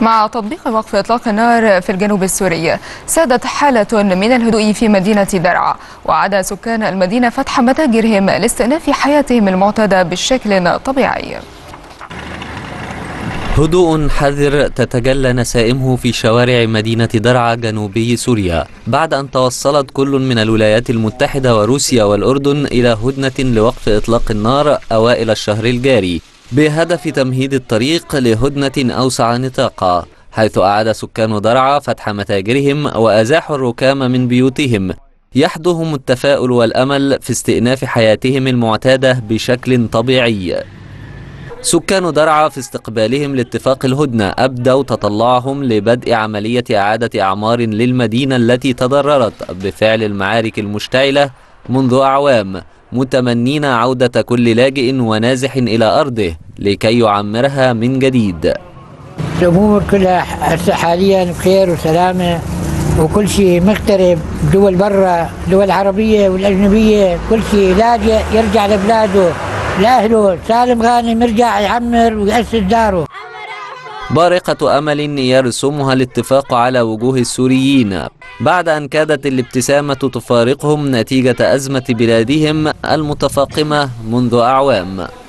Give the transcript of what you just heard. مع تطبيق وقف إطلاق النار في الجنوب السوري، سادت حالة من الهدوء في مدينة درعا، وعاد سكان المدينة فتح متاجرهم لاستئناف حياتهم المعتادة بشكل طبيعي. هدوء حذر تتجلى نسائمه في شوارع مدينة درعا جنوبي سوريا، بعد أن توصلت كل من الولايات المتحدة وروسيا والأردن إلى هدنة لوقف إطلاق النار أوائل الشهر الجاري، بهدف تمهيد الطريق لهدنة أوسع نطاقا، حيث أعاد سكان درعا فتح متاجرهم وأزاحوا الركام من بيوتهم، يحدهم التفاؤل والأمل في استئناف حياتهم المعتادة بشكل طبيعي. سكان درعا في استقبالهم لاتفاق الهدنة أبدوا تطلعهم لبدء عملية إعادة أعمار للمدينة التي تضررت بفعل المعارك المشتعلة منذ أعوام، متمنين عودة كل لاجئ ونازح إلى أرضه لكي يعمرها من جديد. الأمور كلها حاليا بخير وسلامة، وكل شيء مغترب، دول برا، دول عربية والأجنبية، كل شيء لاجئ يرجع لبلاده لأهله، سالم غانم يرجع يعمر ويأسس داره. بارقة أمل يرسمها الاتفاق على وجوه السوريين، بعد أن كادت الابتسامة تفارقهم نتيجة أزمة بلادهم المتفاقمة منذ أعوام.